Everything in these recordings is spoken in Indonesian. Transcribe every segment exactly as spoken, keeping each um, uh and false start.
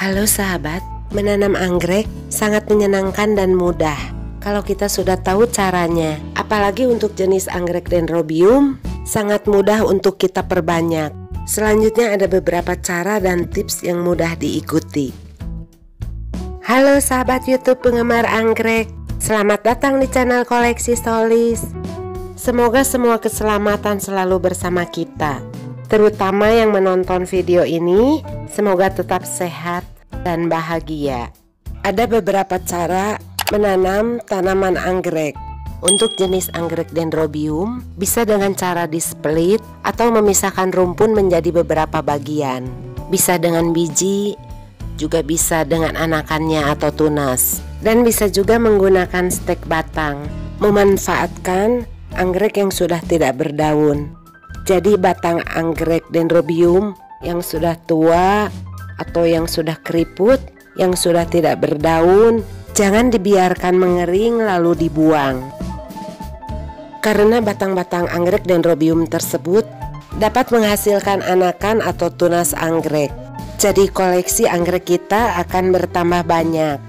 Halo sahabat, menanam anggrek sangat menyenangkan dan mudah kalau kita sudah tahu caranya. Apalagi untuk jenis anggrek dendrobium, sangat mudah untuk kita perbanyak. Selanjutnya ada beberapa cara dan tips yang mudah diikuti. Halo sahabat YouTube penggemar anggrek, selamat datang di channel Koleksi Solis. Semoga semua keselamatan selalu bersama kita, terutama yang menonton video ini. Semoga tetap sehat dan bahagia. Ada beberapa cara menanam tanaman anggrek. Untuk jenis anggrek dendrobium, bisa dengan cara di-split atau memisahkan rumpun menjadi beberapa bagian. Bisa dengan biji, juga bisa dengan anakannya atau tunas, dan bisa juga menggunakan stek batang. Memanfaatkan anggrek yang sudah tidak berdaun. Jadi batang anggrek dendrobium yang sudah tua atau yang sudah keriput, yang sudah tidak berdaun, jangan dibiarkan mengering lalu dibuang. Karena batang-batang anggrek dendrobium tersebut dapat menghasilkan anakan atau tunas anggrek. Jadi koleksi anggrek kita akan bertambah banyak.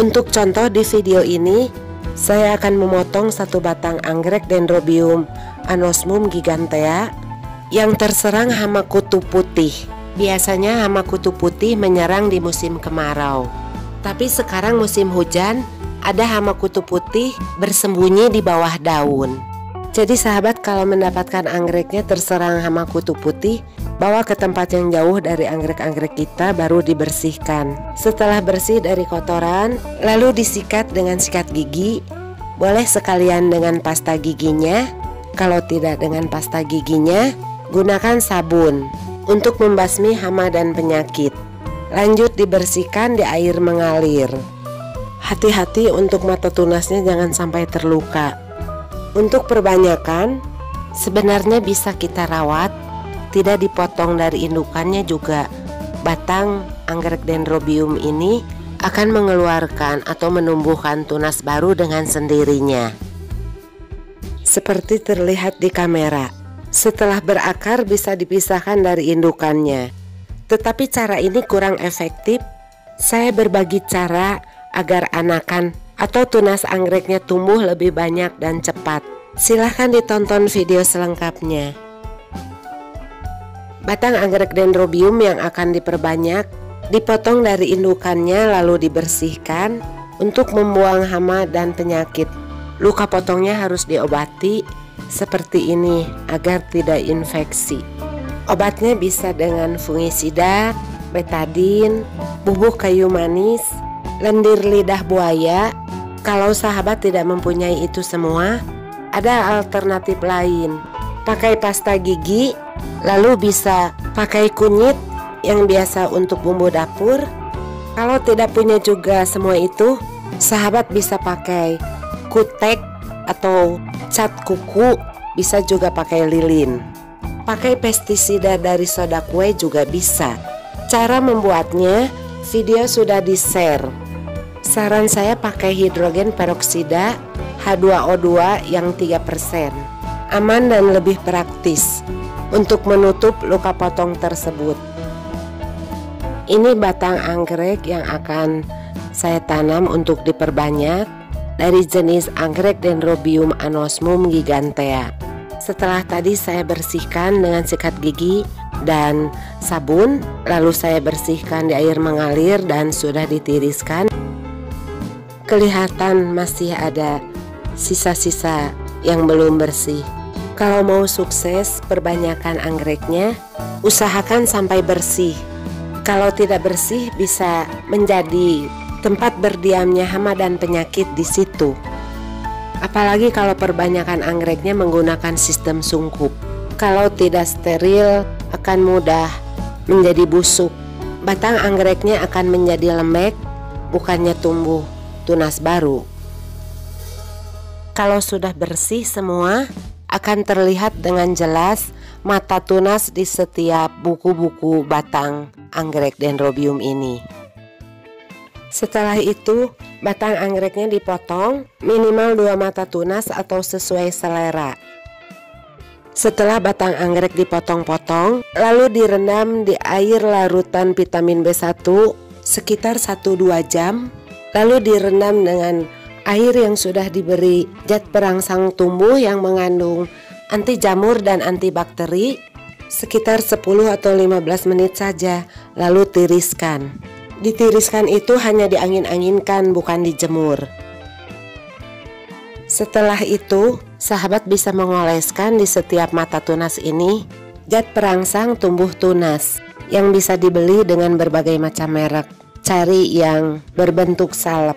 Untuk contoh di video ini, saya akan memotong satu batang anggrek dendrobium anosmum gigantea yang terserang hama kutu putih. Biasanya hama kutu putih menyerang di musim kemarau, tapi sekarang musim hujan ada hama kutu putih bersembunyi di bawah daun. Jadi sahabat, kalau mendapatkan anggreknya terserang hama kutu putih, bawa ke tempat yang jauh dari anggrek-anggrek kita, baru dibersihkan. Setelah bersih dari kotoran, lalu disikat dengan sikat gigi. Boleh sekalian dengan pasta giginya. Kalau tidak dengan pasta giginya, gunakan sabun untuk membasmi hama dan penyakit. Lanjut dibersihkan di air mengalir. Hati-hati untuk mata tunasnya, jangan sampai terluka. Untuk perbanyakan, sebenarnya bisa kita rawat, tidak dipotong dari indukannya juga. Batang anggrek dendrobium ini akan mengeluarkan atau menumbuhkan tunas baru dengan sendirinya, seperti terlihat di kamera. Setelah berakar bisa dipisahkan dari indukannya, tetapi cara ini kurang efektif. Saya berbagi cara agar anakan atau tunas anggreknya tumbuh lebih banyak dan cepat. Silahkan ditonton video selengkapnya. Batang anggrek dendrobium yang akan diperbanyak dipotong dari indukannya lalu dibersihkan untuk membuang hama dan penyakit. Luka potongnya harus diobati seperti ini agar tidak infeksi. Obatnya bisa dengan fungisida, betadin, bubuk kayu manis, lendir lidah buaya. Kalau sahabat tidak mempunyai itu semua, ada alternatif lain. Pakai pasta gigi, lalu bisa pakai kunyit yang biasa untuk bumbu dapur. Kalau tidak punya juga semua itu, sahabat bisa pakai kutek atau cat kuku, bisa juga pakai lilin. Pakai pestisida dari soda kue juga bisa. Cara membuatnya, video sudah di-share. Saran saya pakai hidrogen peroksida H dua O dua yang tiga persen. Aman dan lebih praktis untuk menutup luka potong tersebut. Ini batang anggrek yang akan saya tanam untuk diperbanyak dari jenis anggrek dendrobium anosmum gigantea. Setelah tadi saya bersihkan dengan sikat gigi dan sabun, lalu saya bersihkan di air mengalir dan sudah ditiriskan. Kelihatan masih ada sisa-sisa yang belum bersih. Kalau mau sukses perbanyakan anggreknya, usahakan sampai bersih. Kalau tidak bersih bisa menjadi tempat berdiamnya hama dan penyakit di situ. Apalagi kalau perbanyakan anggreknya menggunakan sistem sungkup. Kalau tidak steril akan mudah menjadi busuk. Batang anggreknya akan menjadi lembek, bukannya tumbuh tunas baru. Kalau sudah bersih semua, akan terlihat dengan jelas mata tunas di setiap buku-buku batang anggrek dendrobium ini. Setelah itu, batang anggreknya dipotong minimal dua mata tunas atau sesuai selera. Setelah batang anggrek dipotong-potong, lalu direndam di air larutan vitamin B satu sekitar satu sampai dua jam, lalu direndam dengan air yang sudah diberi zat perangsang tumbuh yang mengandung anti jamur dan antibakteri sekitar sepuluh atau lima belas menit saja, lalu tiriskan. Ditiriskan itu hanya diangin-anginkan, bukan dijemur. Setelah itu, sahabat bisa mengoleskan di setiap mata tunas ini zat perangsang tumbuh tunas yang bisa dibeli dengan berbagai macam merek. Cari yang berbentuk salep,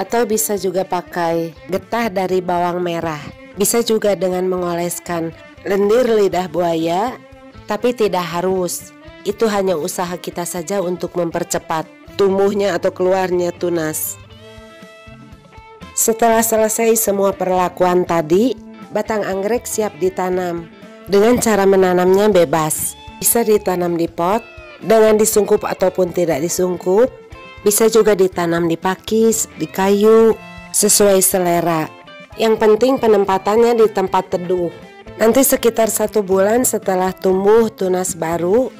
atau bisa juga pakai getah dari bawang merah. Bisa juga dengan mengoleskan lendir lidah buaya, tapi tidak harus. Itu hanya usaha kita saja untuk mempercepat tumbuhnya atau keluarnya tunas. Setelah selesai semua perlakuan tadi, batang anggrek siap ditanam. Dengan cara menanamnya bebas, bisa ditanam di pot, dengan disungkup ataupun tidak disungkup, bisa juga ditanam di pakis, di kayu, sesuai selera. Yang penting penempatannya di tempat teduh. Nanti sekitar satu bulan setelah tumbuh tunas baru,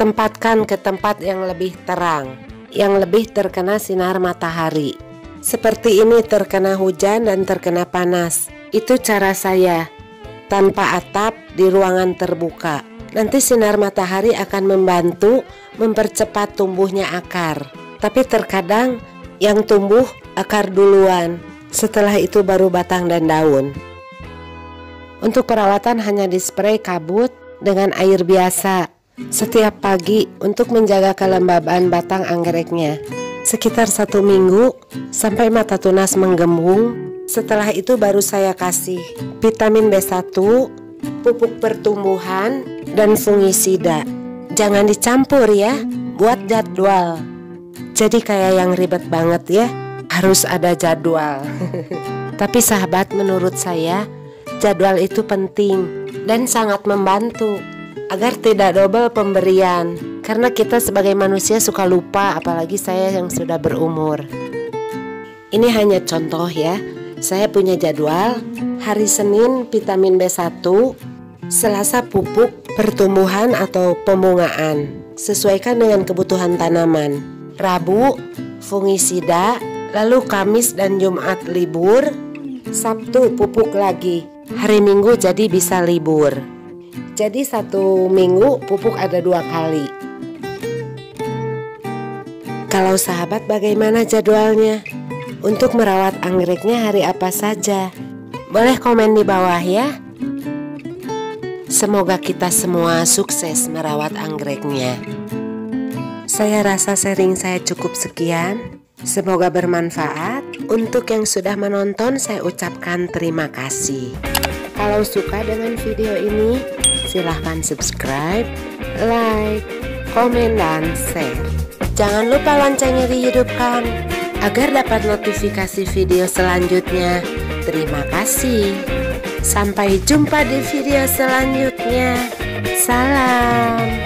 tempatkan ke tempat yang lebih terang, yang lebih terkena sinar matahari. Seperti ini terkena hujan dan terkena panas. Itu cara saya, tanpa atap di ruangan terbuka. Nanti sinar matahari akan membantu mempercepat tumbuhnya akar. Tapi terkadang yang tumbuh akar duluan, setelah itu baru batang dan daun. Untuk perawatan hanya dispray kabut dengan air biasa setiap pagi untuk menjaga kelembaban batang anggreknya. Sekitar satu minggu sampai mata tunas menggembung. Setelah itu baru saya kasih vitamin B satu, pupuk pertumbuhan, dan fungisida. Jangan dicampur ya, buat jadwal. Jadi kayak yang ribet banget ya, harus ada jadwal. Tapi sahabat, menurut saya jadwal itu penting dan sangat membantu agar tidak double pemberian, karena kita sebagai manusia suka lupa, apalagi saya yang sudah berumur. Ini hanya contoh ya, saya punya jadwal. Hari Senin vitamin B satu, Selasa pupuk pertumbuhan atau pembungaan, sesuaikan dengan kebutuhan tanaman. Rabu fungisida, lalu Kamis dan Jumat libur, Sabtu pupuk lagi, hari Minggu jadi bisa libur. Jadi satu minggu pupuk ada dua kali. Kalau sahabat, bagaimana jadwalnya? Untuk merawat anggreknya hari apa saja? Boleh komen di bawah ya. Semoga kita semua sukses merawat anggreknya. Saya rasa sharing saya cukup sekian. Semoga bermanfaat. Untuk yang sudah menonton, saya ucapkan terima kasih. Kalau suka dengan video ini, silahkan subscribe, like, komen, dan share. Jangan lupa loncengnya dihidupkan agar dapat notifikasi video selanjutnya. Terima kasih. Sampai jumpa di video selanjutnya. Salam.